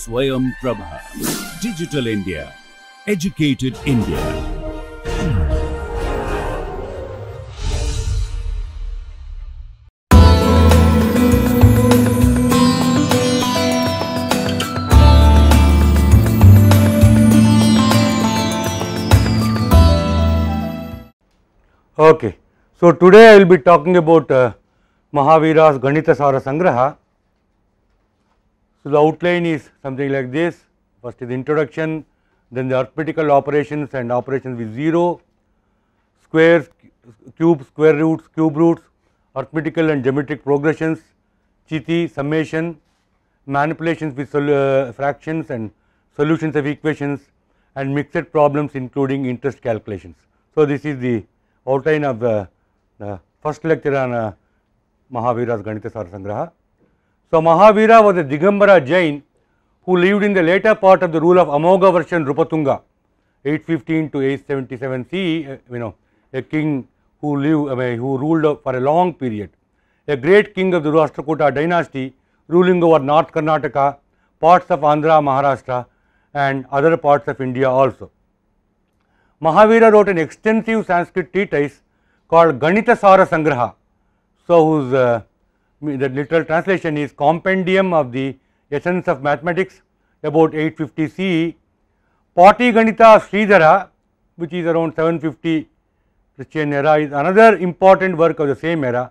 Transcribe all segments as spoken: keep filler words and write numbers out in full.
Swayam Prabha. Digital India. Educated India. Okay, so today I will be talking about uh, Mahavira's Ganita Sara Sangraha. So the outline is something like this: first is the introduction, then the arithmetical operations and operations with zero, squares, cubes, square roots, cube roots, arithmetical and geometric progressions, chitti, summation, manipulations with uh, fractions and solutions of equations, and mixed problems including interest calculations. So this is the outline of the, the first lecture on uh, Mahavira's Ganita Sara Sangraha. So Mahavira was a Digambara Jain who lived in the later part of the rule of Amoghavarsha Rupatunga, eight fifteen to eight seventy-seven C E. You know, a king who lived, I mean, who ruled for a long period, a great king of the Rashtrakuta dynasty, ruling over North Karnataka, parts of Andhra, Maharashtra, and other parts of India also. Mahavira wrote an extensive Sanskrit treatise called Ganita Sara Sangraha, so whose uh, the literal translation is Compendium of the Essence of Mathematics, about eight fifty C E. Pati Ganita of Sridhara, which is around seven fifty Christian era, is another important work of the same era,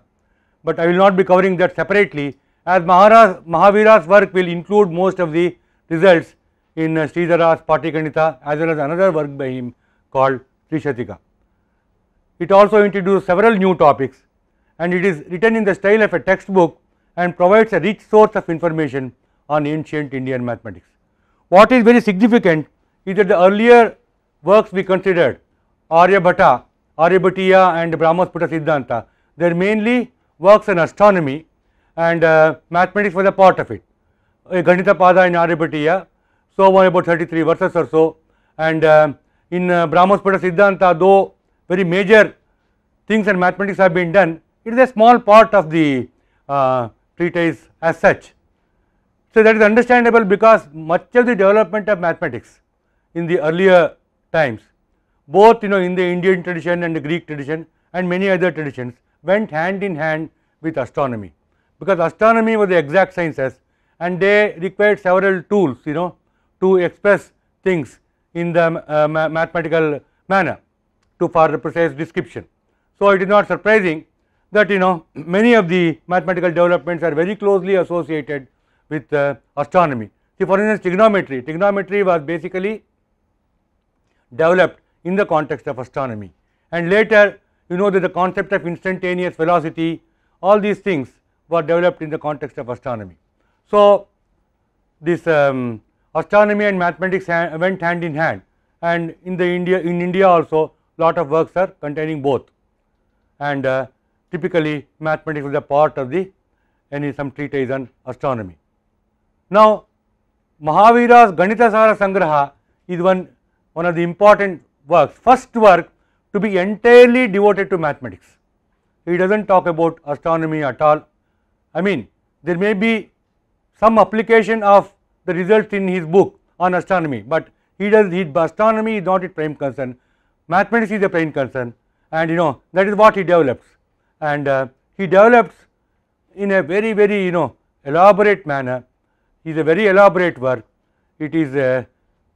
but I will not be covering that separately, as Mahavira's, Mahavira's work will include most of the results in uh, Sridhara's Pati Ganita, as well as another work by him called Srishtika. It also introduced several new topics, and it is written in the style of a textbook and provides a rich source of information on ancient Indian mathematics. What is very significant is that the earlier works we considered, Aryabhata, Aryabhatiya and Brahmasphuta Siddhanta, they are mainly works on astronomy and uh, mathematics was a part of it. Uh, Ganita Pada in Aryabhatiya, so on about thirty-three verses or so, and uh, in uh, Brahmasphuta Siddhanta, though very major things and mathematics have been done, it is a small part of the uh, treatise as such. So that is understandable, because much of the development of mathematics in the earlier times, both you know in the Indian tradition and the Greek tradition and many other traditions, went hand in hand with astronomy, because astronomy was the exact sciences and they required several tools you know to express things in the uh, ma mathematical manner to for the precise description. So it is not surprising that you know many of the mathematical developments are very closely associated with uh, astronomy. See, for instance, trigonometry. Trigonometry was basically developed in the context of astronomy, and later you know that the concept of instantaneous velocity, all these things were developed in the context of astronomy. So this um, astronomy and mathematics went hand in hand, and in the India in India also lot of works are containing both, and uh, typically mathematics is a part of the any some treatise on astronomy. Now Mahavira's Ganita Sara Sangraha is one one of the important works, first work to be entirely devoted to mathematics. He does not talk about astronomy at all. I mean, there may be some application of the results in his book on astronomy, but he does he astronomy is not his prime concern. Mathematics is the prime concern, and you know that is what he develops, and uh, he develops in a very very you know elaborate manner. It is a very elaborate work. It is uh,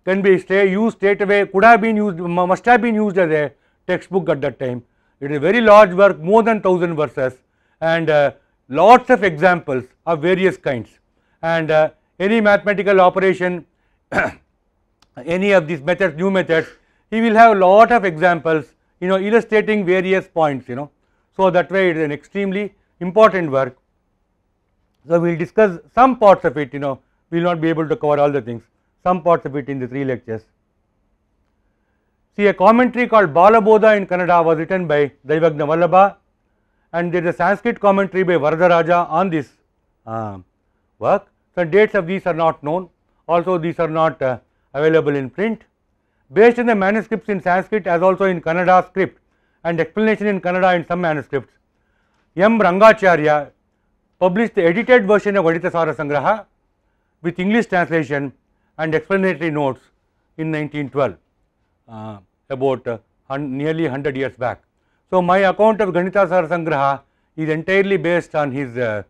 can be stay used straight away, could have been used, must have been used as a textbook at that time. It is a very large work, more than thousand verses, and uh, lots of examples of various kinds, and uh, any mathematical operation, any of these methods, new methods, he will have a lot of examples you know illustrating various points you know so that way it is an extremely important work. So we will discuss some parts of it, you know we will not be able to cover all the things, some parts of it in the three lectures. See, a commentary called Balaboda in Kannada was written by Daivagnavallabha, and there is a Sanskrit commentary by Varadaraja on this uh, work. The dates of these are not known, also these are not uh, available in print. Based on the manuscripts in Sanskrit as also in Kannada script and explanation in Kannada in some manuscripts, M. Rangacharya published the edited version of Ganita Sara Sangraha with English translation and explanatory notes in nineteen twelve, uh, about uh, hun nearly one hundred years back. So, my account of Ganita Sara Sangraha is entirely based on his uh,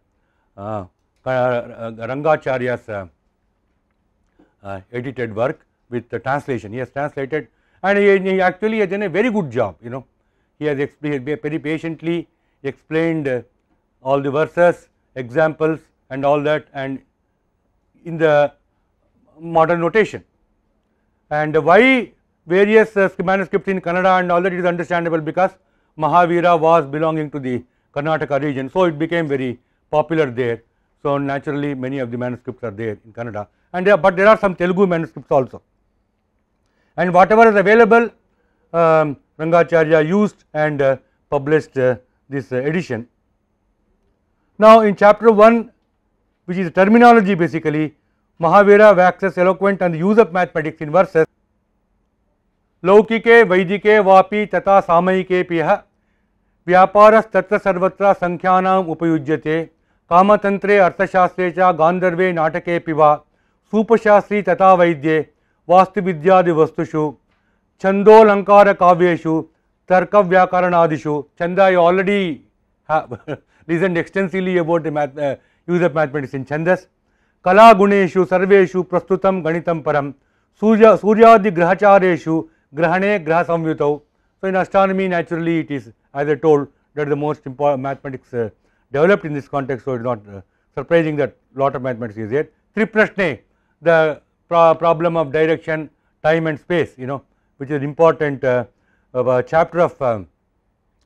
uh, uh, Rangacharya's uh, uh, edited work with the translation. He has translated, and he, he actually has done a very good job, you know. He has explained very patiently, explained uh, all the verses, examples and all that, and in the modern notation. And why various uh, manuscripts in Kannada and all that is understandable, because Mahavira was belonging to the Karnataka region, so it became very popular there. So naturally many of the manuscripts are there in Kannada, and there, but there are some Telugu manuscripts also. And whatever is available, um, Rangacharya used and uh, published uh, this uh, edition. Now in chapter one, which is terminology basically, Mahavira waxes eloquent on the use of mathematics in verses. Laukike vaidike vapi tata samayike piha vyaparas tatra sarvatra sankhyanam upayujyate kamatantre arthashastre cha gandharve natake piva supashastri tata vaidye vastuvidyadi vastushu chandolankara kavyeshu tarkavyakaranaadishu. Chanda, I already have listened extensively about the math, uh, use of mathematics in chandas. Kala guneshu sarveshu prastutam ganitam param surya suryadi grahachareshu grahane graha samyutau. So in astronomy naturally it is, as I told, that the most important mathematics uh, developed in this context, so it is not uh, surprising that lot of mathematics is there. Triprashne, the pro problem of direction, time and space, you know, which is important uh, of a chapter of uh,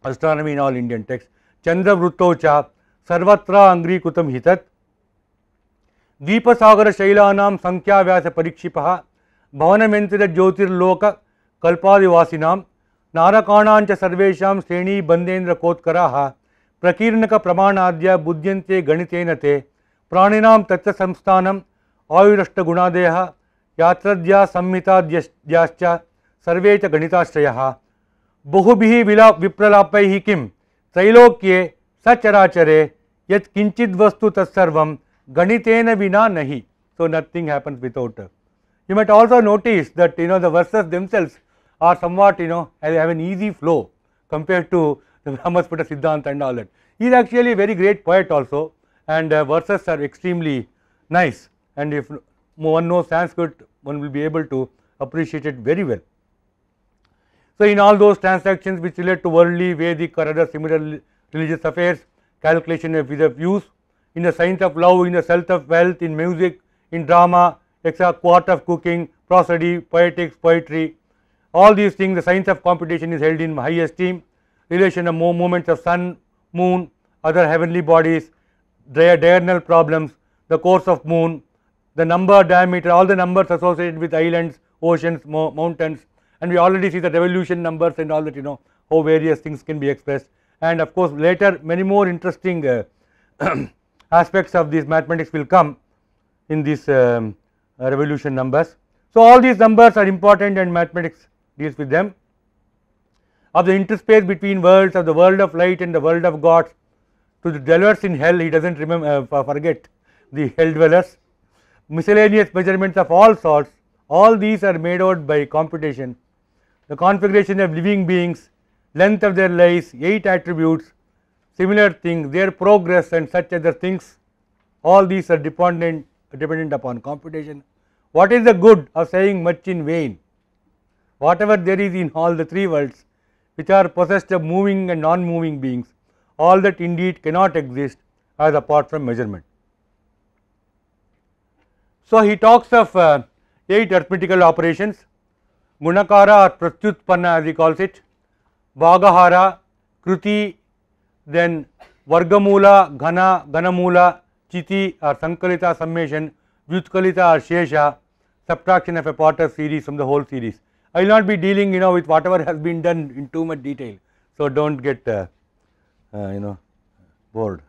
astronomy in all Indian texts. Chandra Vruttocha Sarvatra Angri Kutam Hitat Deepasagara Shailanam Sankhya Vyasa Parikshipaha Bhavanamentrita Jyotir Loka Kalpadivasinam Narakanancha Sarvesham Sreni Bandhendra Kotkaraha Prakirnaka Pramanadya Budyante Ganitenate Praninam Tatra Samsthanam Ayurashta Gunadeha Yatradya Samhita Dhyascha Sarvecha Ganitastrayaha Bahubhi Vipralapai Kim Trailokye Sacharachare Yat Kinchid Vastu Tassarvam Ganitena Vina Nahi. So nothing happens without. You might also notice that, you know, the verses themselves are somewhat, you know, have an easy flow compared to the Brahmasphuta Siddhanta and all that. He is actually a very great poet also, and uh, verses are extremely nice, and if one knows Sanskrit, one will be able to appreciate it very well. So in all those transactions which relate to worldly, Vedic or other similar religious affairs, calculation of views, in the science of love, in the science of wealth, in music, in drama, except art of cooking, prosody, poetics, poetry, all these things, the science of computation is held in high esteem. Relation of movements of sun, moon, other heavenly bodies, diurnal problems, the course of moon, the number, diameter, all the numbers associated with islands, oceans, mountains. And we already see the revolution numbers and all that, you know, how various things can be expressed. And of course later many more interesting uh, aspects of these mathematics will come in these um, uh, revolution numbers. So all these numbers are important and mathematics deals with them. Of the interspace between worlds, of the world of light and the world of gods, to the dwellers in hell, he does not remember, uh, forget the hell dwellers. Miscellaneous measurements of all sorts, all these are made out by computation. The configuration of living beings, length of their lives, eight attributes, similar things, their progress and such other things, all these are dependent, dependent upon computation. What is the good of saying much in vain? Whatever there is in all the three worlds, which are possessed of moving and non-moving beings, all that indeed cannot exist as apart from measurement. So he talks of uh, eight arithmetical operations, Gunakara or Pratyutpanna as he calls it, Bhagahara, Kruti, then Vargamula, Ghana, Ghanamula, Chiti or Sankalita summation, Vyutkalita or Shesha, subtraction of a part of series from the whole series. I will not be dealing, you know, with whatever has been done in too much detail, so do not get uh, uh, you know, bored.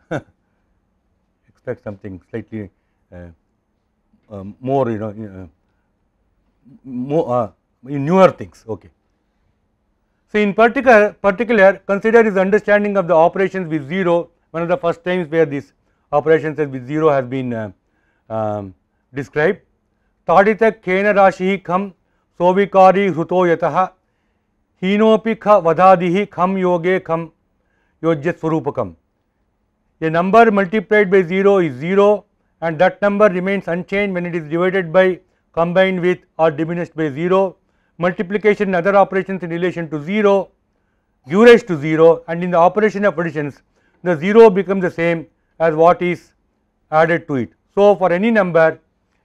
Expect something slightly uh, uh, more, you know, uh, more uh, newer things, okay. So in particular, particular consider his understanding of the operations with zero, one of the first times where these operations with zero has been uh, um, described. Tadita Kena Rashihi Kham Sovikari Hruto Yataha Hinopi Kha Vadhadihi Kham Yoge Kham Yojyat Swarupakam. A number multiplied by zero is zero, and that number remains unchanged when it is divided by, combined with, or diminished by zero. Multiplication and other operations in relation to zero give rise to zero, and in the operation of additions, the zero becomes the same as what is added to it. So, for any number,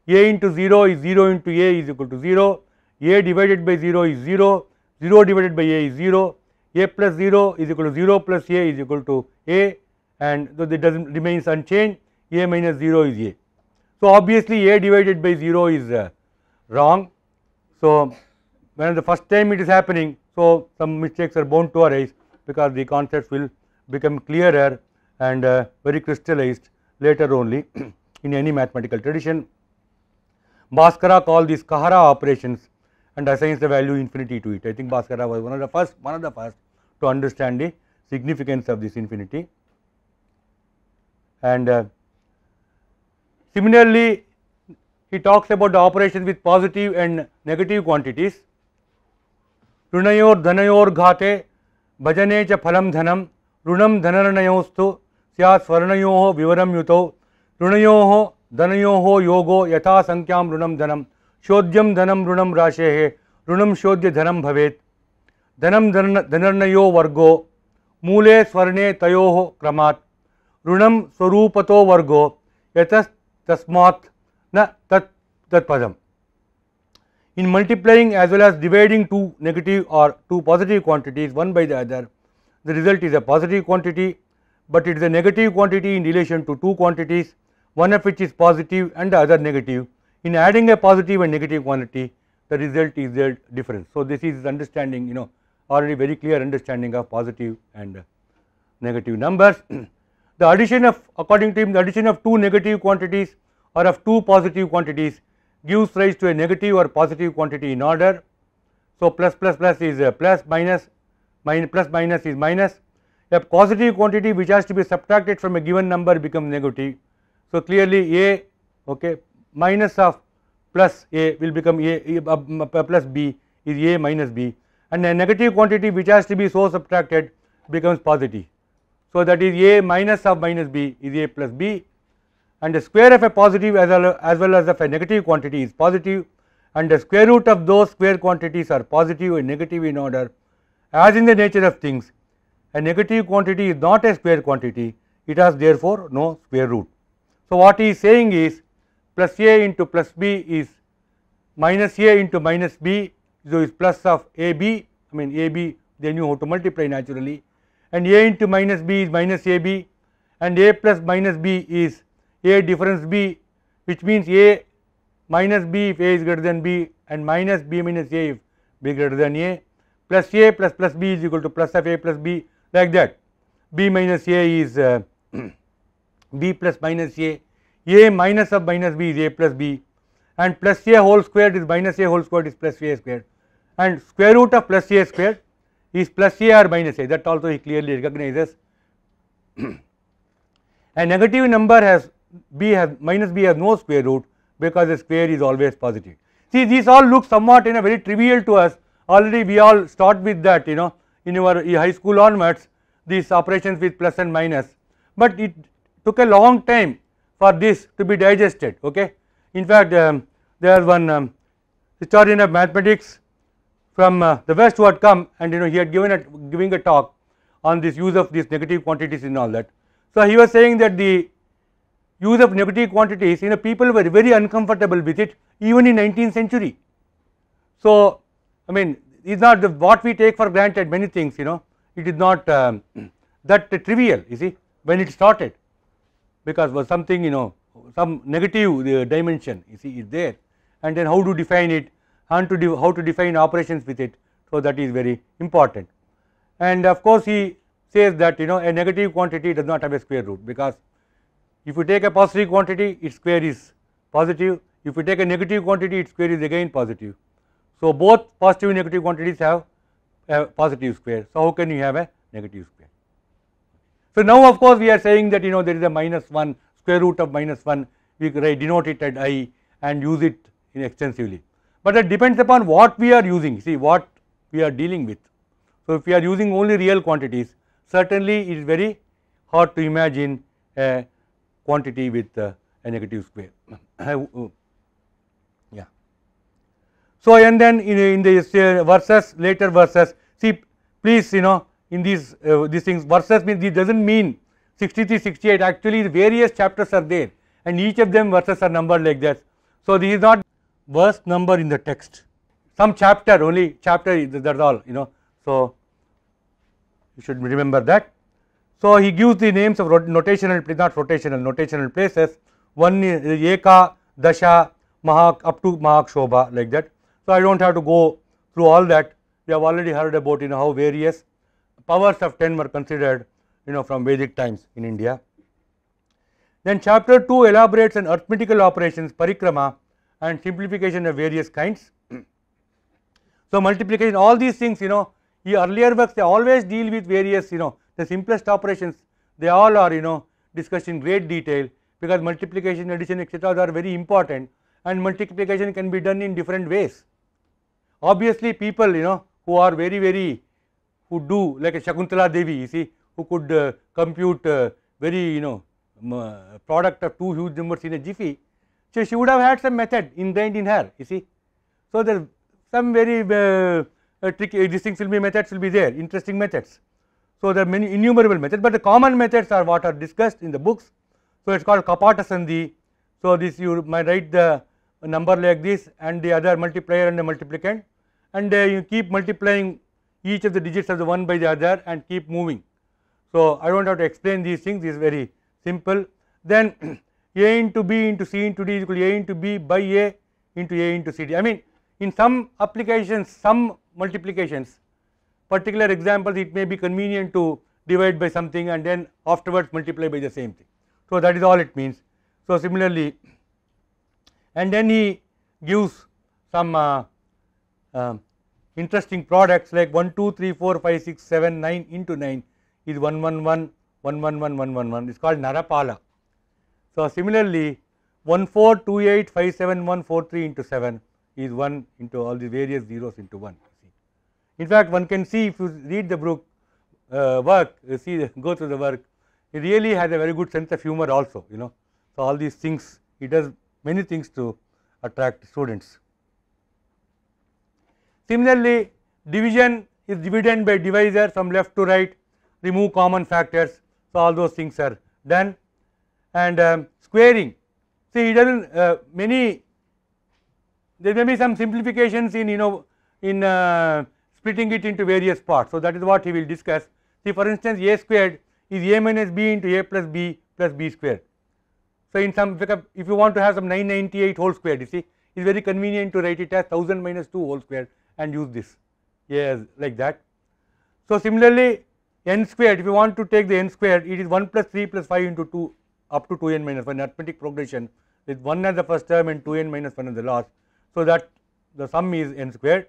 a into zero is zero into a is equal to zero, a divided by zero is zero, zero divided by a is zero, a plus zero is equal to zero plus a is equal to a, and though it does remains unchanged, a minus zero is a. So, obviously, a divided by zero is uh, wrong. So, when the first time it is happening, so some mistakes are bound to arise, because the concepts will become clearer and uh, very crystallized later only in any mathematical tradition. Bhaskara called these Kahara operations and assigns the value infinity to it. I think Bhaskara was one of the first, one of the first to understand the significance of this infinity. And uh, similarly, he talks about the operations with positive and negative quantities. Runayor dhanayor ghate bhajane cha phalam dhanam runam dhanaranayostu sya swaranayoho vivaram yutau runayoho dhanayoho yogo yatha sankyam runam dhanam shodhyam dhanam runam rashehe runam shodhya dhanam bhavet dhanam dhanaranayo vargo mule swarane tayoho kramat runam swarupato vargo yatas tasmat na tat tatpadam. In multiplying as well as dividing two negative or two positive quantities one by the other, the result is a positive quantity, but it is a negative quantity in relation to two quantities, one of which is positive and the other negative. In adding a positive and negative quantity, the result is the difference. So, this is understanding, you know, already very clear understanding of positive and negative numbers. The addition of, according to him, the addition of two negative quantities or of two positive quantities gives rise to a negative or positive quantity in order. So, plus plus plus is a plus, minus, minus plus minus is minus. A positive quantity which has to be subtracted from a given number becomes negative. So, clearly a, okay, minus of plus a will become a, a plus b is a minus b, and a negative quantity which has to be so subtracted becomes positive. So, that is a minus of minus b is a plus b, and the square of a positive as well, as well as of a negative quantity is positive, and the square root of those square quantities are positive and negative in order. As in the nature of things, a negative quantity is not a square quantity, it has therefore no square root. So, what he is saying is plus a into plus b is minus a into minus b, so is plus of a b, I mean a b they knew how to multiply naturally, and a into minus b is minus a b, and a plus minus b is a difference b, which means a minus b if a is greater than b, and minus b minus a if b greater than a, plus a plus plus b is equal to plus of a plus b, like that. B minus a is uh, b plus minus a, a minus of minus b is a plus b, and plus a whole squared is minus a whole squared is plus a squared, and square root of plus a squared is plus a or minus a, that also he clearly recognizes. A negative number has b has minus b has no square root, because the square is always positive. See, these all look somewhat, you know, very trivial to us. Already we all start with that, you know, in our high school onwards, these operations with plus and minus, but it took a long time for this to be digested, okay. In fact, um, there is one um, historian of mathematics from uh, the west who had come, and you know he had given a giving a talk on this use of these negative quantities and all that. So, he was saying that the use of negative quantities, you know, people were very uncomfortable with it even in nineteenth century. So, I mean, it's not the, what we take for granted many things, you know, it is not um, that uh, trivial, you see, when it started, because was something, you know, some negative uh, dimension, you see, is there, and then how to define it, how to de how to define operations with it. So, that is very important, and of course, he says that, you know, a negative quantity does not have a square root, because if you take a positive quantity, its square is positive, if you take a negative quantity, its square is again positive. So, both positive and negative quantities have a positive square. So, how can you have a negative square? So, now of course, we are saying that, you know, there is a minus one, square root of minus one, we denote it at I and use it in extensively, but it depends upon what we are using, see what we are dealing with. So, if we are using only real quantities, certainly it is very hard to imagine a quantity with a negative square. Yeah. So, and then in, in the verses, later verses, see please you know in these uh, these things, verses means it does not mean sixty-three, sixty-eight, actually the various chapters are there and each of them verses are numbered like that. So, this is not verse number in the text, some chapter only, chapter that is all you know. So, you should remember that. So, he gives the names of notational, not rotational, notational places. One is Eka, Dasha, Mahak, up to Mahak Shobha, like that. So, I do not have to go through all that. We have already heard about you know how various powers of ten were considered you know from Vedic times in India. Then chapter two elaborates on arithmetical operations, parikrama and simplification of various kinds. So, multiplication, all these things you know. The earlier works they always deal with various you know the simplest operations, they all are you know discussed in great detail, because multiplication, addition, etcetera are very important, and multiplication can be done in different ways. Obviously, people you know who are very very who do like a Shakuntala Devi, you see, who could uh, compute uh, very you know uh, product of two huge numbers in a jiffy, so she would have had some method ingrained in her, you see. So, there are some very uh, Uh, tricky, these things will be methods will be there, interesting methods. So, there are many innumerable methods, but the common methods are what are discussed in the books. So, it is called Kapata Sandhi. So, this you might write the number like this and the other multiplier and the multiplicand, and uh, you keep multiplying each of the digits of the one by the other and keep moving. So, I do not have to explain these things, this is very simple. Then A into B into C into D is equal to A into B by A into A into C D. I mean, in some applications, some multiplications, particular examples, it may be convenient to divide by something and then afterwards multiply by the same thing. So, that is all it means. So, similarly, and then he gives some uh, uh, interesting products like one, two, three, four, five, six, seven, nine into nine is one, one, one, one, one, one, one, one, one, it is called Narapala. So, similarly, one, four, two, eight, five, seven, one, four, three into seven is one into all the various zeros into one. In fact, one can see if you read the book uh, work, you see go through the work, he really has a very good sense of humor also, you know. So, all these things, he does many things to attract students. Similarly, division is dividend by divisor from left to right, remove common factors. So, all those things are done, and um, squaring, see he does not uh, many, there may be some simplifications in you know in uh, splitting it into various parts. So, that is what he will discuss. See, for instance, A squared is A minus B into A plus B plus B squared. So, in some, if you want to have some nine ninety-eight whole squared, you see, it is very convenient to write it as one thousand minus two whole squared and use this, yes, like that. So, similarly, N squared, if you want to take the N squared, it is one plus three plus five into two up to two N minus one, arithmetic progression with one as the first term and two N minus one as the last. So, that the sum is N squared.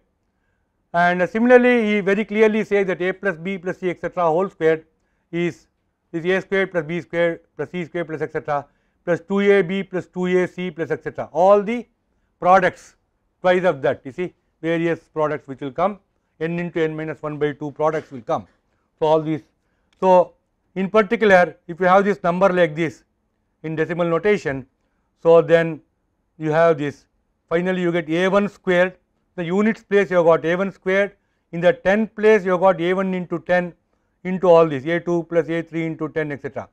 And similarly, he very clearly says that A plus B plus C etcetera whole squared is, is A squared plus B squared plus C squared plus etcetera plus two A B plus two A C plus etcetera, all the products twice of that, you see various products which will come, N into N minus one by two products will come. So, all these. So, in particular, if you have this number like this in decimal notation, so then you have this, finally you get A one squared. The units place you have got A one squared, in the ten place you have got A one into ten into all this A two plus A three into ten etcetera.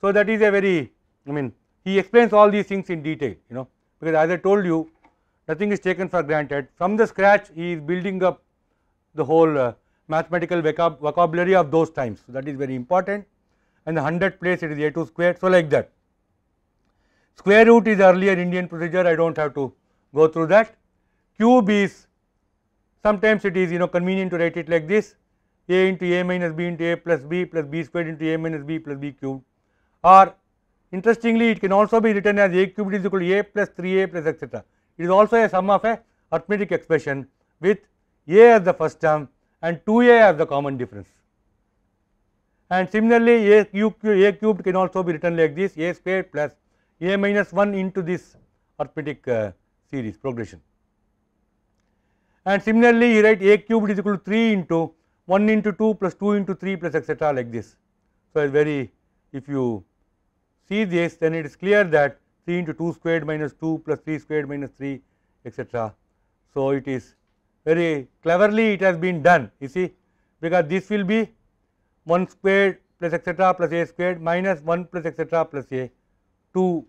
So, that is a very, I mean he explains all these things in detail, you know, because as I told you nothing is taken for granted. From the scratch he is building up the whole uh, mathematical vocab vocabulary of those times. So, that is very important, and the hundredth place it is A two squared. So, like that. Square root is earlier Indian procedure, I do not have to go through that. Cube is, sometimes it is you know convenient to write it like this, A into A minus B into A plus B plus B squared into A minus B plus B cubed, or interestingly it can also be written as A cubed is equal to A plus three A plus etcetera. It is also a sum of a arithmetic expression with A as the first term and two A as the common difference. And similarly, A cubed, A cubed can also be written like this, A squared plus A minus one into this arithmetic uh, series progression. And similarly, you write a cubed is equal to three into one into two plus two into three plus etcetera like this. So, very if you see this, then it is clear that three into two squared minus two plus three squared minus three etcetera. So, it is very cleverly it has been done, you see, because this will be one squared plus etcetera plus a squared minus one plus etcetera plus a, two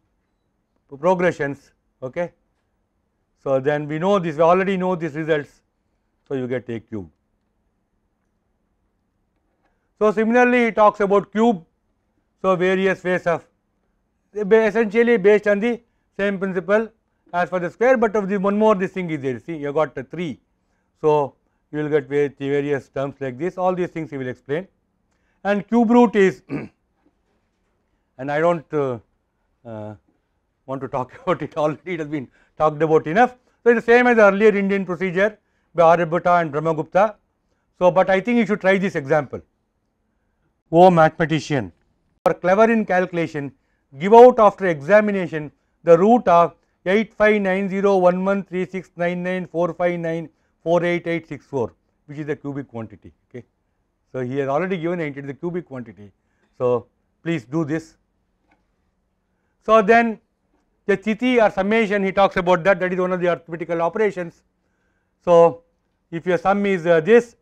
progressions. Okay. So, then we know this, we already know these results. So, you get a cube. So, similarly, it talks about cube. So, various ways of essentially based on the same principle as for the square, but of the one more this thing is there. See, you got the three. So, you will get various terms like this, all these things we will explain. And cube root is, and I do not uh, uh, want to talk about it already, it has been talked about enough. So, it is the same as the earlier Indian procedure by Aryabhata and Brahmagupta. So, but I think you should try this example. O mathematician, you are clever in calculation, give out after examination the root of eight five nine zero one one three six nine nine four five nine four eight eight six four, which is the cubic quantity. Okay. So, he has already given it, it is the cubic quantity. So, please do this. So, then the chiti or summation, he talks about that, that is one of the arithmetical operations. So, if your sum is uh, this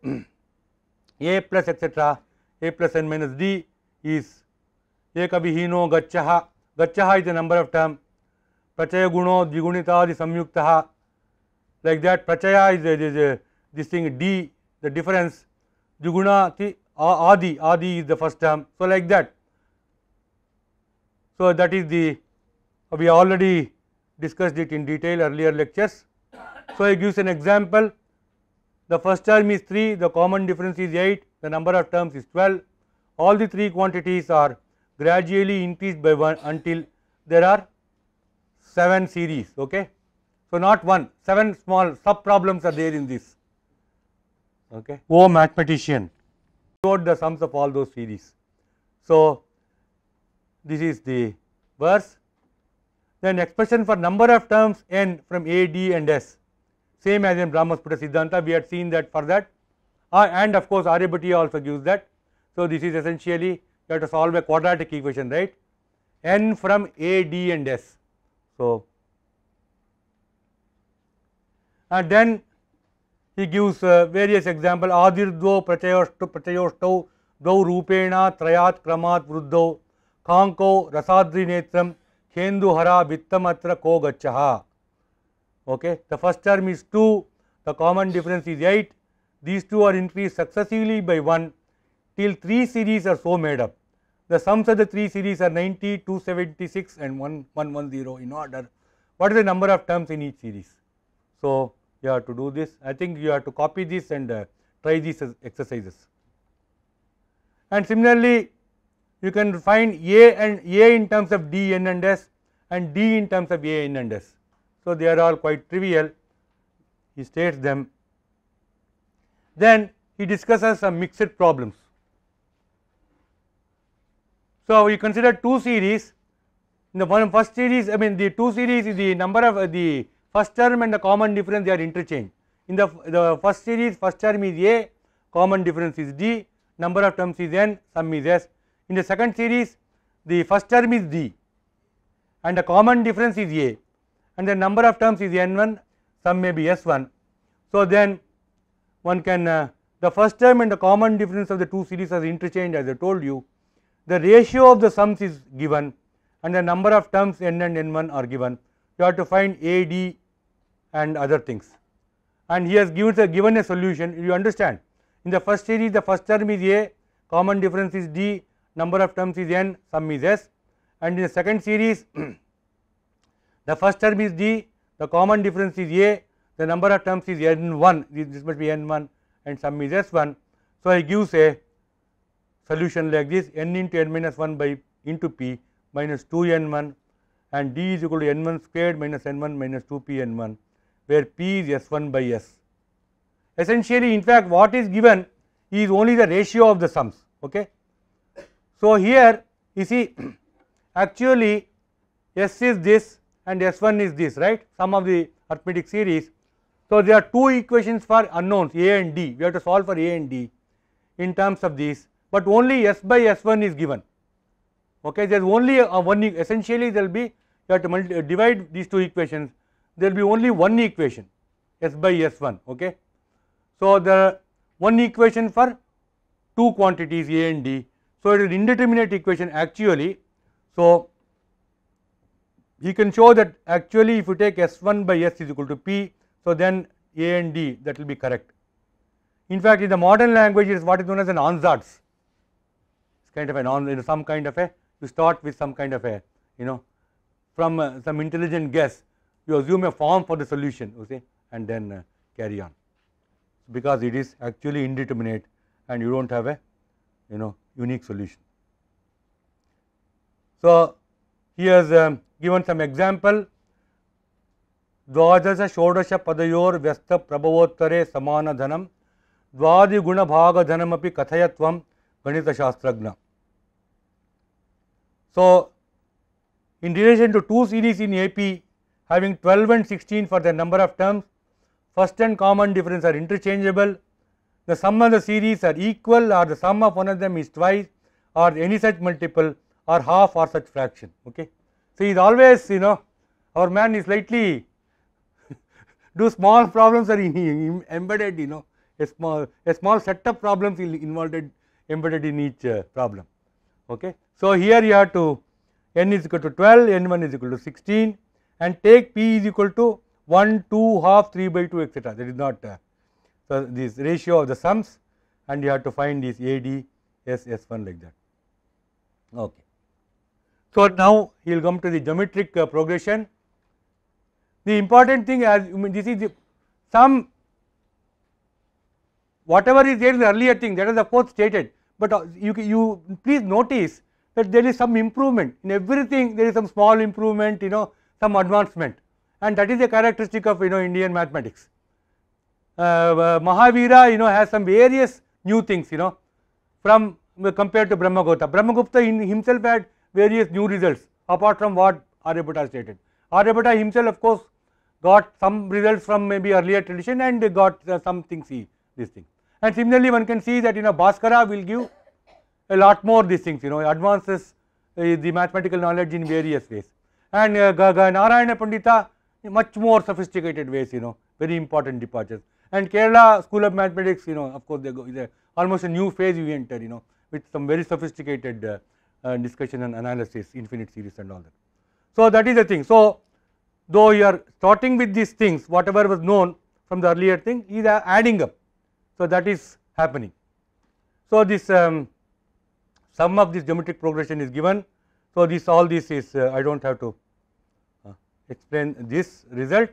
a plus etcetera, a plus n minus d is a kabhi hino gachaha, gachaha is the number of term, prachaya guno digunita the samyuktaha, like that. Prachaya is, is, is uh, this thing d, the difference, diguna the adi, adi is the first term. So, like that. So, that is the, we already discussed it in detail earlier lectures. So, it gives an example, the first term is three, the common difference is eight, the number of terms is twelve, all the three quantities are gradually increased by one until there are seven series. Okay. So, not one, seven small sub problems are there in this. Okay. O mathematician, wrote the sums of all those series. So, this is the verse. Then expression for number of terms n from a, d and s, same as in Brahmasphuta Siddhanta, we had seen that for that, uh, and of course, Aryabhatiya also gives that. So, this is essentially you have to solve a quadratic equation, right, n from a, d and s. So, and then he gives uh, various examples, adirdho prachayoshto prachayoshto dau rupena trayat kramat vruddho kanko rasadri netram Kendu hara vittamatra ko gachaha. Okay. The first term is two, the common difference is eight, these two are increased successively by one till three series are so made up. The sums of the three series are ninety, two seventy-six and one one one zero in order. What is the number of terms in each series? So, you have to do this. I think you have to copy this and uh, try these exercises. And similarly, you can find a and a in terms of d, n and s, and d in terms of a, n and s. So, they are all quite trivial, he states them. Then he discusses some mixed problems. So, you consider two series, in the one first series, I mean the two series is the number of the first term and the common difference, they are interchanged. In the, the first series, first term is a, common difference is d, number of terms is n, sum is s. In the second series, the first term is d and the common difference is a and the number of terms is n one, sum may be s one. So, then one can uh, the first term and the common difference of the two series are interchanged, as I told you. The ratio of the sums is given and the number of terms n and n one are given. You have to find a, d and other things, and he has given a, given a solution. You understand, in the first series the first term is a, common difference is d, number of terms is n, sum is s, and in the second series the first term is d, the common difference is a, the number of terms is n one, this must be n one and sum is s one. So, he gives a solution like this, n into n minus one by into p minus two n one and d is equal to n one squared minus n one minus two p n one, where p is s one by s. Essentially, in fact, what is given is only the ratio of the sums. Okay. So, here you see actually s is this and s one is this, right, sum of the arithmetic series. So there are two equations for unknowns A and D, we have to solve for A and D in terms of these, but only S by S one is given, okay. There is only a one, essentially there will be, you have to multi divide these two equations, there will be only one equation S by S one, okay. So the one equation for two quantities A and D, so it is an indeterminate equation actually. So you can show that actually if you take S one by S is equal to P, so then A and D, that will be correct. In fact, in the modern language it is what is known as an ansatz, it's kind of an on, you know, some kind of a, you start with some kind of a, you know, from uh, some intelligent guess you assume a form for the solution, you see, and then uh, carry on, because it is actually indeterminate and you do not have a, you know, unique solution. So he has um, given some example. Dvadasa shodasha padayor vyasta prabhavottare samana dhanam dvadi guna bhaga dhanam api kathayatvam ganita shastragna. So in relation to two series in A P having twelve and sixteen for the number of terms, first and common difference are interchangeable, the sum of the series are equal or the sum of one of them is twice or any such multiple or half or such fraction, okay. So he is always, you know, our man is slightly do small problems are embedded, you know, a small a small set of problems involved embedded in each uh, problem, okay. So here you have to n is equal to twelve, n one is equal to sixteen, and take P is equal to one, two, half, three by two etcetera. That is not uh, so this ratio of the sums, and you have to find this A, D, S, S one like that, okay. So now he will come to the geometric uh, progression. The important thing, as I mean, this is the some whatever is there in the earlier thing, that is of course stated, but you you please notice that there is some improvement in everything, there is some small improvement, you know, some advancement, and that is a characteristic of, you know, Indian mathematics. Uh, uh, Mahavira, you know, has some various new things, you know, from uh, compared to Brahmagupta. Brahmagupta in himself had various new results apart from what Aryabhata stated. Aryabhata himself of course got some results from maybe earlier tradition and got uh, some things he this thing, and similarly one can see that, you know, Bhaskara will give a lot more these things, you know, advances uh, the mathematical knowledge in various ways, and uh, Gaganarayana Pandita much more sophisticated ways, you know, very important departures, and Kerala School of Mathematics, you know, of course they go is a, almost a new phase you enter, you know, with some very sophisticated uh, uh, discussion and analysis, infinite series and all that. So that is the thing. So though you are starting with these things, whatever was known from the earlier thing is adding up, so that is happening. So this um, sum of this geometric progression is given. So this all this is uh, I do not have to uh, explain this result.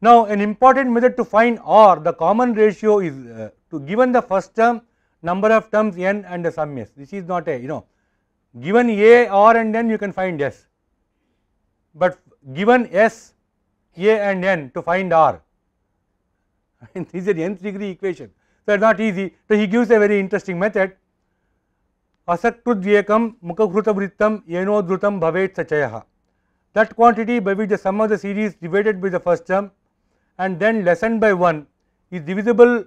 Now an important method to find R, the common ratio, is uh, to given the first term, number of terms n and the sum s. This is not a, you know, given A, R and N you can find S, but given S, A and N to find R, and this is an nth degree equation, so it is not easy. So he gives a very interesting method. Asakrut ekam mukhakrita vrittam yeno dhrutam bhavet sachayaha. That quantity by which the sum of the series divided by the first term and then lessened by one is divisible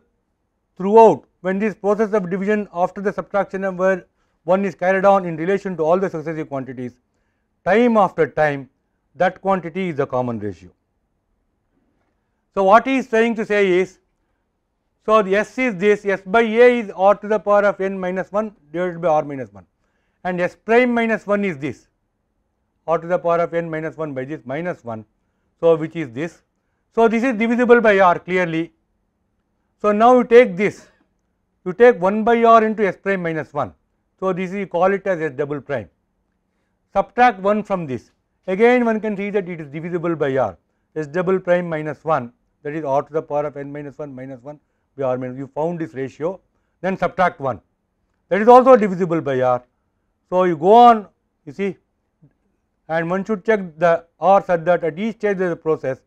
throughout when this process of division after the subtraction of where one is carried on in relation to all the successive quantities time after time, that quantity is the common ratio. So what he is trying to say is, so the S is this, S by A is R to the power of n minus one divided by R minus one, and S prime minus one is this, R to the power of n minus one by this minus one, so which is this. So this is divisible by R clearly. So now you take this, you take one by R into S prime minus one, so this is, you call it as S double prime, subtract one from this. Again one can see that it is divisible by R, S double prime minus one, that is R to the power of n minus one minus one by R minus, you found this ratio, then subtract one, that is also divisible by R. So you go on, you see, and one should check the R such that at each stage of the process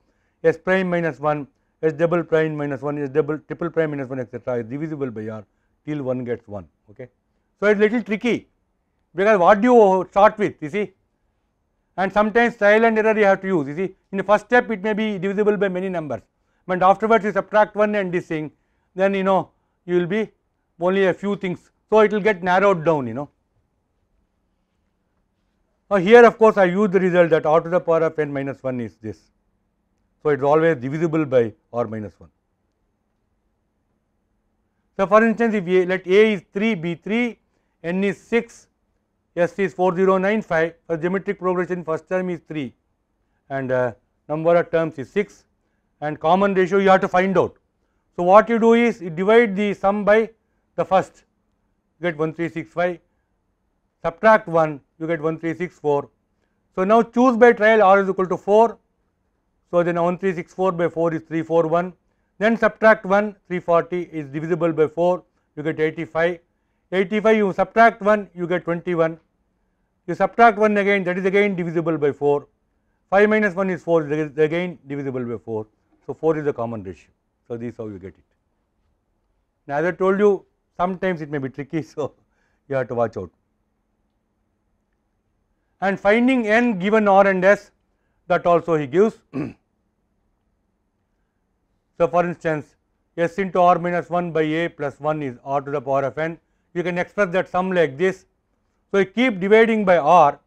S prime minus one, S double prime minus one, S double triple prime minus one etcetera is divisible by R till one gets one, okay. So it is little tricky because what do you start with, you see, and sometimes trial and error you have to use. You see, in the first step it may be divisible by many numbers, but afterwards you subtract one and this thing, then you know you will be only a few things, so it will get narrowed down, you know. Now here of course I use the result that r to the power of n minus one is this, so it is always divisible by r minus one. So for instance, if a, let a is three, b three, n is six, s is four thousand ninety-five, for geometric progression first term is three and uh, number of terms is six and common ratio you have to find out. So what you do is you divide the sum by the first, you get one three six five, subtract one, you get one three six four. So now choose by trial r is equal to four, so then one three six four by four is three forty-one, then subtract one, three forty is divisible by four, you get eighty-five, eighty-five you subtract one, you get twenty-one, you subtract one again, that is again divisible by four, five minus one is four, that is again divisible by four, so four is the common ratio. So this is how you get it. Now as I told you, sometimes it may be tricky, so you have to watch out. And finding n given r and s, that also he gives. So for instance, s into r minus one by a plus one is r to the power of n. You can express that sum like this. So you keep dividing by r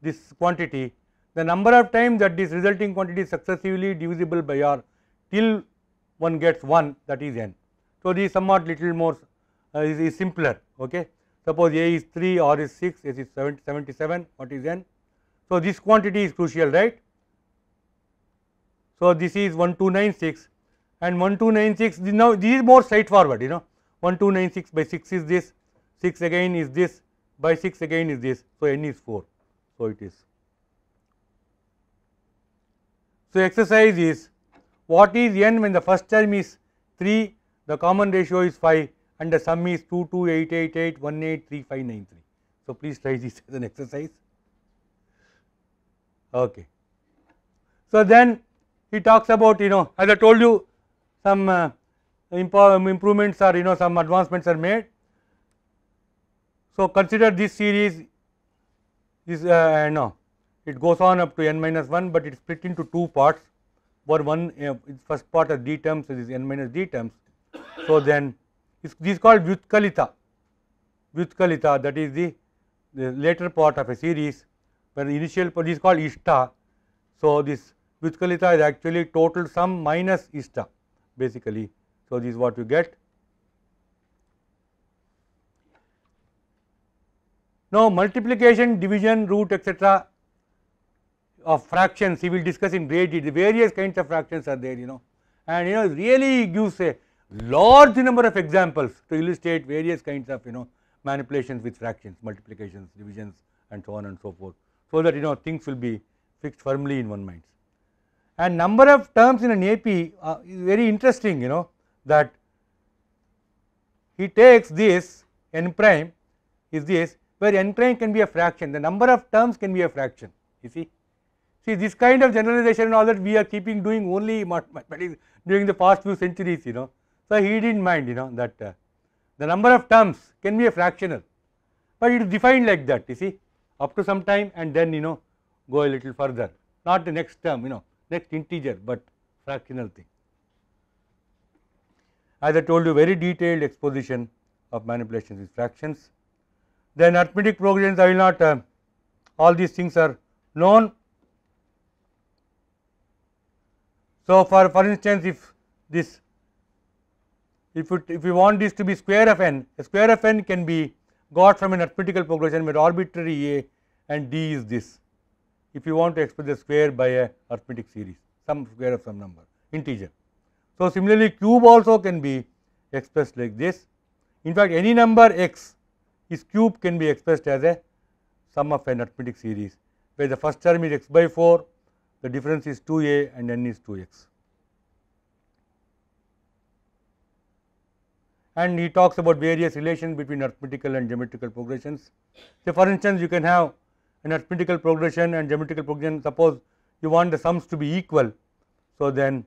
this quantity, the number of times that this resulting quantity is successively divisible by r till one gets one, that is n. So this is somewhat little more uh, is, is simpler, okay. Suppose a is three, r is six, s is seventy-seven, what is n? So this quantity is crucial, right. So this is one two nine six and one two nine six, this now this is more straightforward, you know, one two nine six by six is this, six again is this, by six again is this, so n is four, so it is. So exercise is, what is n when the first term is three, the common ratio is five and the sum is two two eight eight eight one eight three five nine three. So please try this as an exercise, okay. So then he talks about, you know, as I told you, some uh, improvements are, you know, some advancements are made. So consider this series, this uh, no, it goes on up to n minus one, but it is split into two parts. For one, uh, first part are d terms, so this is n minus d terms. So then this is called Vyutkalita, Vyutkalita, that is the, the later part of a series, where the initial part is called Ishta. So this Vyutkalita is actually total sum minus Ishta basically. So this is what you get. Now multiplication, division, root, et cetera of fractions he will discuss in great detail. The various kinds of fractions are there, you know, and you know really gives a large number of examples to illustrate various kinds of, you know, manipulations with fractions, multiplications, divisions and so on and so forth, so that, you know, things will be fixed firmly in one mind. And number of terms in an A P uh, is very interesting, you know, that he takes this n prime is this, where n prime can be a fraction, the number of terms can be a fraction, you see. See, this kind of generalization and all that we are keeping doing only mathematics during the past few centuries, you know. So he did not mind, you know, that uh, the number of terms can be a fractional, but it is defined like that, you see, up to some time and then, you know, go a little further, not the next term, you know, next integer, but fractional thing. As I told you, very detailed exposition of manipulations with fractions. Then arithmetic progressions, I will not, uh, all these things are known. So for, for instance, if this, if you, if you want this to be square of n, a square of n can be got from an arithmetical progression where arbitrary a and d is this, if you want to express the square by a arithmetic series, some square of some number, integer. So similarly cube also can be expressed like this, in fact any number x is cube can be expressed as a sum of an arithmetic series, where the first term is x by four, the difference is two a and n is two x. And he talks about various relations between arithmetical and geometrical progressions. So for instance, you can have an arithmetical progression and geometrical progression, suppose you want the sums to be equal, so then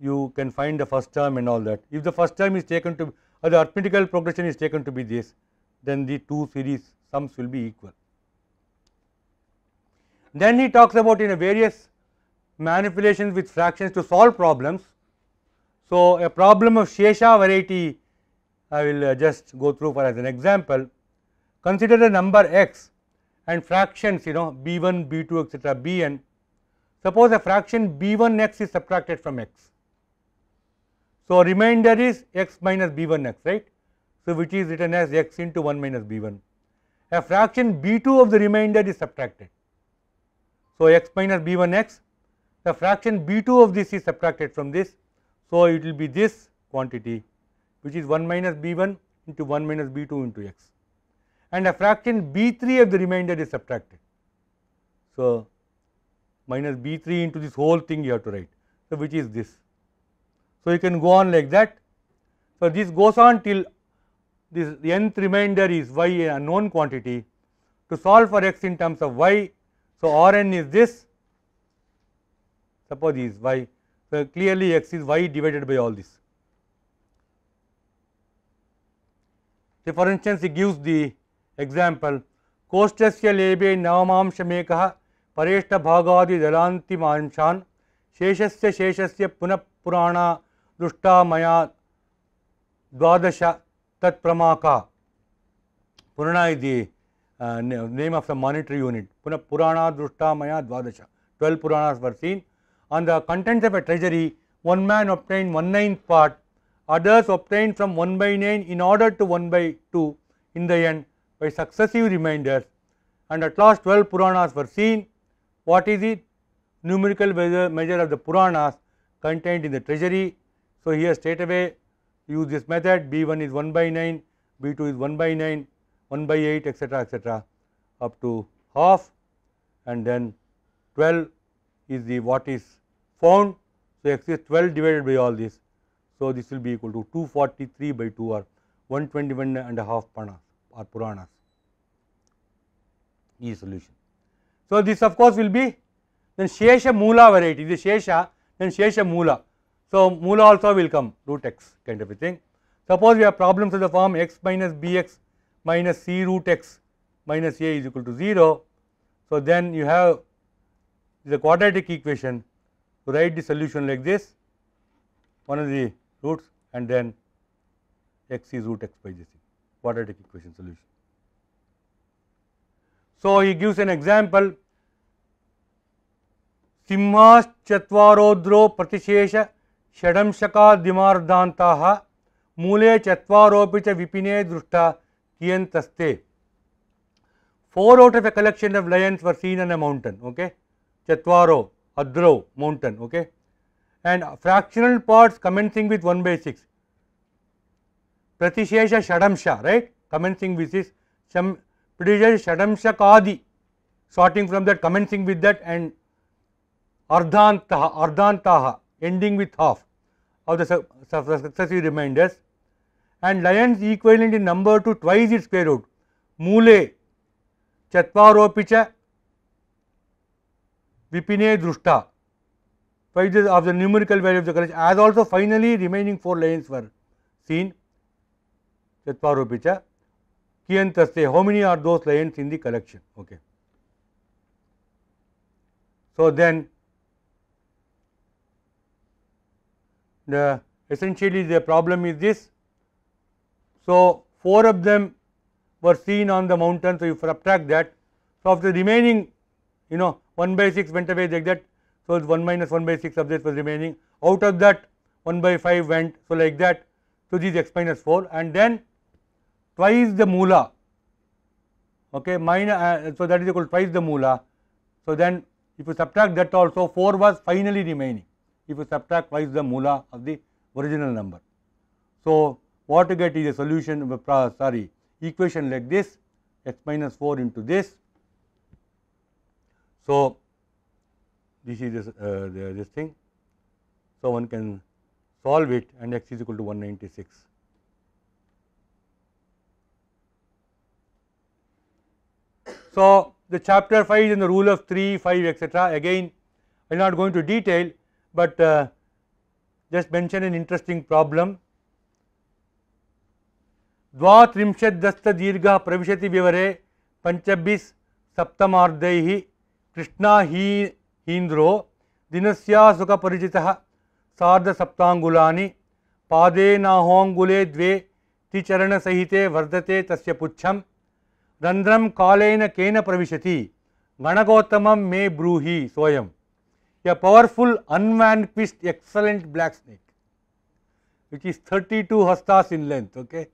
you can find the first term and all that. If the first term is taken to be, or the arithmetical progression is taken to be this, then the two series sums will be equal. Then he talks about in you know, various manipulations with fractions to solve problems. So, a problem of Shesha variety I will uh, just go through for as an example. Consider the number x and fractions you know b one, b two, et cetera, bn. Suppose a fraction b one x is subtracted from x. So, remainder is x minus b one x, right. So, which is written as x into one minus b one. A fraction b two of the remainder is subtracted. So, x minus b one x, the fraction b two of this is subtracted from this. So, it will be this quantity which is one minus b one into one minus b two into x, and a fraction b three of the remainder is subtracted. So, minus b three into this whole thing you have to write, so which is this. So, you can go on like that. So, this goes on till this the nth remainder is y, an unknown quantity, to solve for x in terms of y. So, Rn is this, suppose is y. So, clearly x is y divided by all this. So, for instance, he gives the example, Koshtasya lebe navamamshamekaha pareshta bhagadi dalanti manshan sheshasya sheshasya punapurana dushta maya dvadasha tat pramaka. Purana is the uh, name of the monetary unit. Punapurana dushta maya dvadasha. Twelve Puranas were seen. On the contents of a treasury, one man obtained one ninth part, others obtained from one by nine in order to one by two in the end by successive remainders, and at last twelve Puranas were seen. What is the numerical measure of the Puranas contained in the treasury? So, here straightaway use this method, b one is one by nine, b two is one by nine, one by eight, etcetera, etcetera, up to half, and then twelve is the what is found. So, x is twelve divided by all this. So, this will be equal to two forty-three by two, or one twenty-one and a half Panas or Puranas is solution. So, this of course will be then Shesha Mula variety, the Shesha, then Shesha Mula. So, Mula also will come, root x kind of a thing. Suppose we have problems of the form x minus bx minus c root x minus a is equal to zero. So, then you have the quadratic equation, to write the solution like this, one of the roots, and then x is root x by this quadratic equation solution. So, he gives an example, Simhas chatvarodro pratishesha shadamshaka dimardhantaha mule chatvaropicha vipine drushta kiyantaste. Four out of a collection of lions were seen on a mountain, okay, chatvaro, adro, mountain, okay, and fractional parts commencing with one by six, pratishesha shadamsha, right, commencing with this, pratishesha shadamsha kadi, starting from that, commencing with that, and ardhantaha, ardhantaha, ending with half of the successive remainders, and lions equivalent in number to twice its square root, mule, chatvaropicha, vipine drushta. Prices of the numerical value of the collection, as also finally remaining four lions were seen. Chatvaropicha kiyantaste, how many are those lions in the collection? Okay. So then, the essentially the problem is this. So four of them were seen on the mountain. So you subtract that. So of the remaining, you know, one by six went away like that. So, one minus one by six of this was remaining, out of that one by five went, so like that. So, this is x minus four, and then twice the mula, okay, minus, uh, so that is equal to twice the mula. So, then if you subtract that also, four was finally remaining, if you subtract twice the mula of the original number. So, what you get is a solution, sorry, equation like this, x minus four into this. So, this is this, uh, this thing. So, one can solve it, and x is equal to one ninety-six. So, the chapter five is in the rule of three, five, etcetera. Again, I am not going to detail, but uh, just mention an interesting problem. Dva trimshad dasta dirgha pravishati vivare panchabis saptamardaihi Krishna hi hindro dinasya sukha parijitaha sarda saptangulani pade nahongule dve ticharana sahite vardate tasya puchham randram kalena kena pravishati ganagotamam me bruhi soyam. A powerful, unvanquished, excellent black snake, which is thirty-two hastas in length, okay.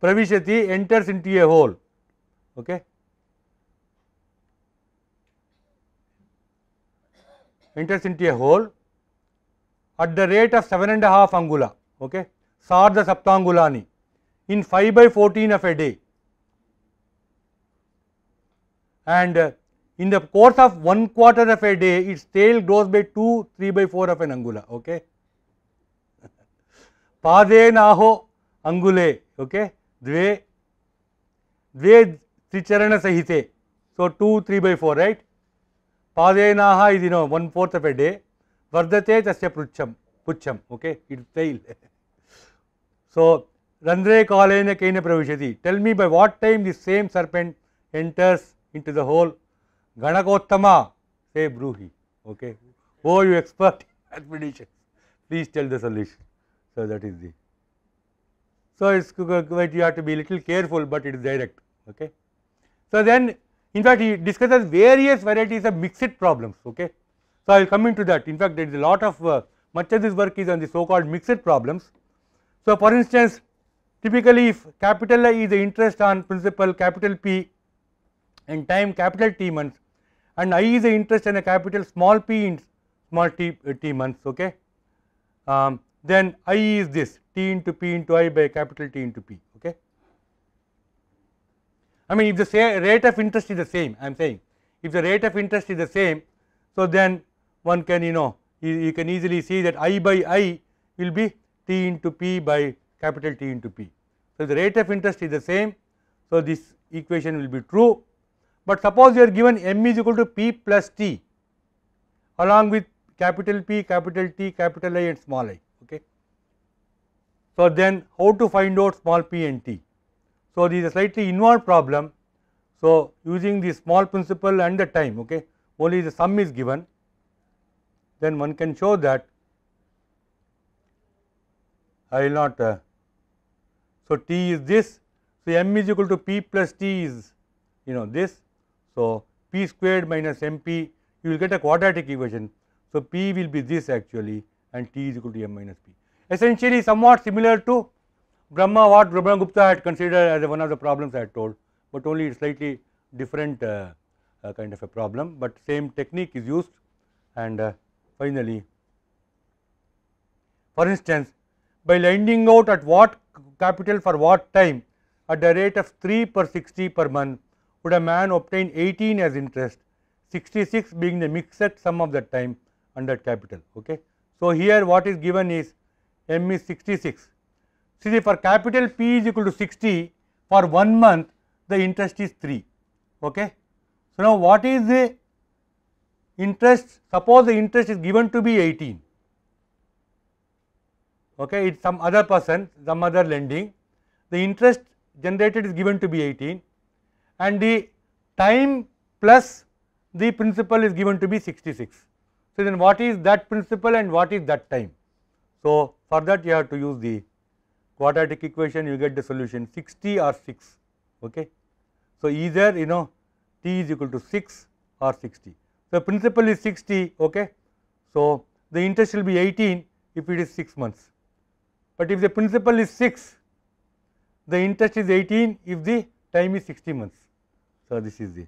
Pravishati enters into a hole, okay. Enters into a hole at the rate of seven and a half angula, okay. Sardha saptangulani in five by fourteen of a day, and uh, in the course of one quarter of a day, its tail grows by two, three by four of an angula, okay. Pade naho angule, okay. Dve, dve tricharana sahite, so two, three by four, right. Pade naha is, you know, one fourth of a day. Vardate tasya puchham, puchham, okay, its tail. So, randre kalena kena pravishati, tell me by what time this same serpent enters into the hole. Ganakottama, say Bruhi, okay. Oh, you expert at predictions, please tell the solution. So, that is the. So, it is, you have to be a little careful, but it is direct, okay. So, then in fact, he discusses various varieties of mixed problems, okay. So, I will come into that. In fact, there is a lot of, uh, much of this work is on the so called mixed problems. So, for instance, typically if capital I is the interest on principal capital P and time capital T months, and I is the interest in a capital small p in small t, uh, t months, okay. Um, then I is this T into P into I by capital T into P, okay. I mean, if the say rate of interest is the same, I am saying, if the rate of interest is the same, so then one can, you know, you, you can easily see that I by I will be T into P by capital T into P. So, if the rate of interest is the same, so this equation will be true. But suppose you are given M is equal to P plus T along with capital P, capital T, capital I and small I, okay. So, then how to find out small p and T? So, this is a slightly involved problem. So, using the small principle and the time, okay, only the sum is given, then one can show that I will not, uh, so T is this, so M is equal to P plus T is, you know, this. So, P squared minus M P, you will get a quadratic equation. So, P will be this actually, and T is equal to M minus P. Essentially, somewhat similar to Brahma, what Brahmagupta had considered as one of the problems I had told, but only slightly different uh, uh, kind of a problem, but same technique is used. And uh, finally, for instance, by lending out at what capital for what time at the rate of three per sixty per month, would a man obtain eighteen as interest, sixty-six being the mixed sum of that time and that capital, okay. So, here what is given is M is sixty-six. See, for capital P is equal to sixty, for one month the interest is three, okay. So, now what is the interest? Suppose the interest is given to be eighteen, okay, it is some other person, some other lending, the interest generated is given to be eighteen and the time plus the principal is given to be sixty-six. So, then what is that principal and what is that time? So, for that you have to use the quadratic equation, you get the solution sixty or six, okay. So, either, you know, T is equal to six or sixty. So, principal is sixty, okay. So, the interest will be eighteen if it is six months, but if the principal is six, the interest is eighteen if the time is sixty months. So, this is the.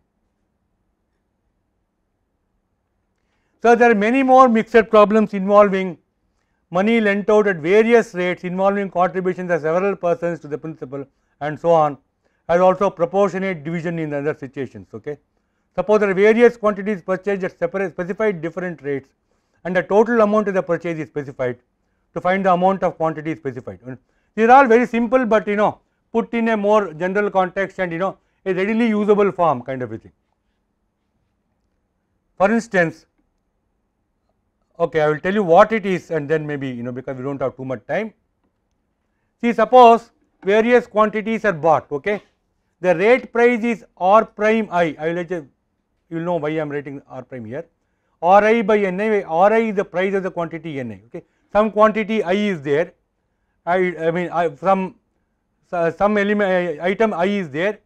So, there are many more mixed problems involving money lent out at various rates, involving contributions of several persons to the principal and so on, and also proportionate division in other situations, okay. Suppose there are various quantities purchased at separate specified different rates and the total amount of the purchase is specified. To find the amount of quantity is specified. These are all very simple, but, you know, put in a more general context and, you know, a readily usable form kind of a thing. For instance, okay, I will tell you what it is and then maybe, you know, because we do not have too much time. See, suppose various quantities are bought, okay. The rate price is R prime I, I will you will know why I am writing R prime here. Ri by Ni, Ri is the price of the quantity Ni, okay. Some quantity I is there, I, I mean I, some, some element, item I is there,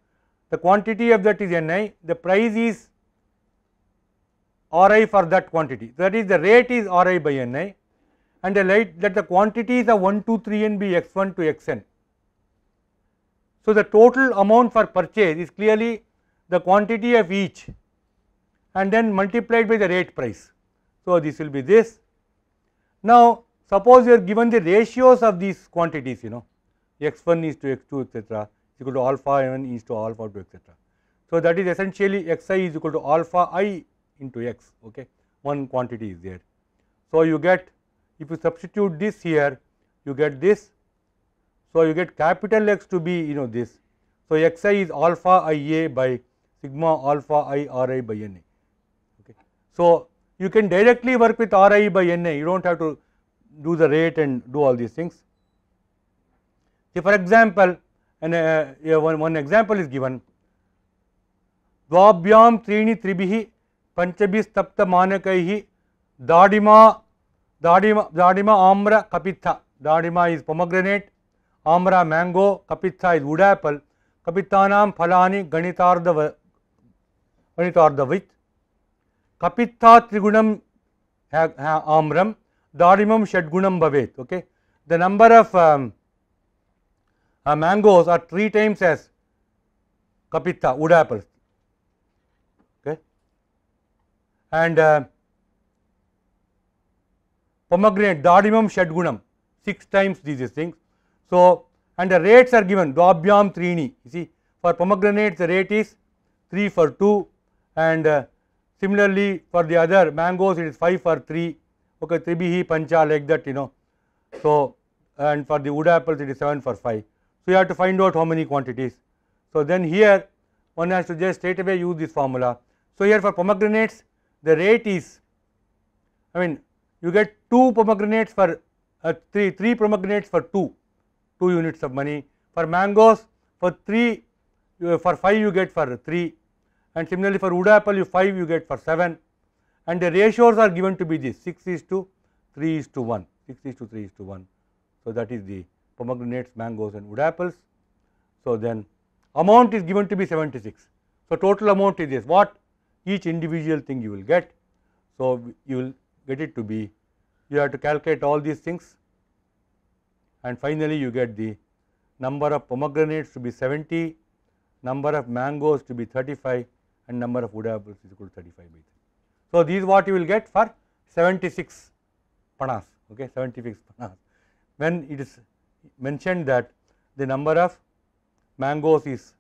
the quantity of that is Ni, the price is Ri for that quantity, that is the rate is Ri by Ni, and the light that the quantities of one, two, three n be x one to xn. So, the total amount for purchase is clearly the quantity of each and then multiplied by the rate price. So, this will be this. Now, suppose you are given the ratios of these quantities, you know, x one is to x two, etcetera, is equal to alpha n is to alpha two, etcetera. So, that is essentially xi is equal to alpha I into x, okay, one quantity is there. So, you get, if you substitute this here, you get this. So, you get capital X to be, you know, this. So, xi is alpha Ia by sigma alpha I Ri by Na. Okay. So, you can directly work with Ri by Na, you do not have to do the rate and do all these things. See, for example, and uh, yeah, one, one example is given, dvabhyam trini tribihi panchabhi stapta manakaihi dadima dadima dadima amra kapitha. Dadima is pomegranate, amra mango, kapitha is wood apple, kapithanam phalani ganitardha ganitardhavit, kapitha trigunam amram, dadimam shadgunam bhavet, okay. The number of um, uh, mangoes are three times as kapitha, wood apples, okay. And uh, pomegranate, dadimam shadgunam, six times these things. So, and the rates are given dvabhyam trini, you see, for pomegranate the rate is three for two, and uh, similarly for the other mangoes it is five for three, okay, tribihi pancha like that, you know. So, and for the wood apples it is seven for five. So, you have to find out how many quantities. So, then here one has to just straight away use this formula. So, here for pomegranates the rate is, I mean you get two pomegranates for uh, three, three pomegranates for two. two units of money. For mangoes, for three, for five you get for three, and similarly for wood apple you five you get for seven, and the ratios are given to be this six is to three is to one, six is to three is to one. So, that is the pomegranates, mangoes and wood apples. So, then amount is given to be seventy-six. So, total amount is this, what each individual thing you will get. So, you will get it to be, you have to calculate all these things. And finally, you get the number of pomegranates to be seventy, number of mangoes to be thirty-five, and number of wood apples is equal to thirty-five by three. So, these what you will get for seventy-six panas, okay, seventy-six panas. When it is mentioned that the number of mangoes is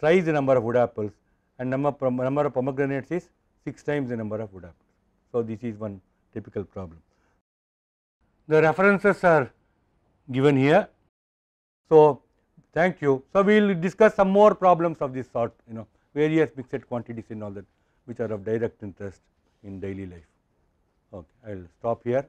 thrice the number of wood apples and number, number of pomegranates is six times the number of wood apples. So, this is one typical problem. The references are given here. So, thank you. So, we will discuss some more problems of this sort, you know, various mixed quantities and all that, which are of direct interest in daily life. Okay, I will stop here.